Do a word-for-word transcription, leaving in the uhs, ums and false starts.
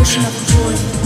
ocean of joy.